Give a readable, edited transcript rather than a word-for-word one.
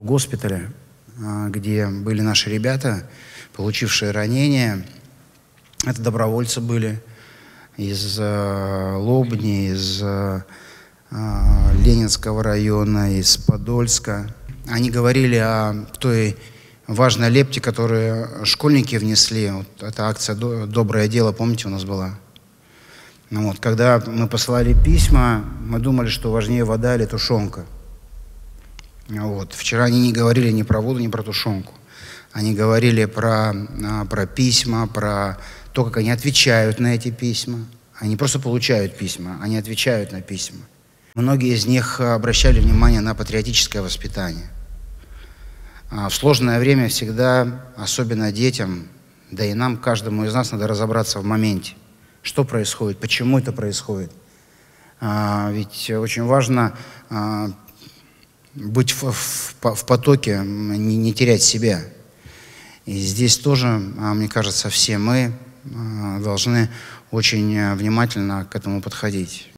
В госпитале, где были наши ребята, получившие ранения, это добровольцы были из Лобни, из Ленинского района, из Подольска. Они говорили о той важной лепте, которую школьники внесли. Вот эта акция «Доброе дело», помните, у нас была? Ну вот, когда мы посылали письма, мы думали, что важнее вода или тушенка. Вот. Вчера они не говорили ни про воду, ни про тушенку. Они говорили про письма, про то, как они отвечают на эти письма. Они просто получают письма, они отвечают на письма. Многие из них обращали внимание на патриотическое воспитание. В сложное время всегда, особенно детям, да и нам, каждому из нас, надо разобраться в моменте, что происходит, почему это происходит. Ведь очень важно быть в потоке, не терять себя. И здесь тоже, мне кажется, все мы должны очень внимательно к этому подходить.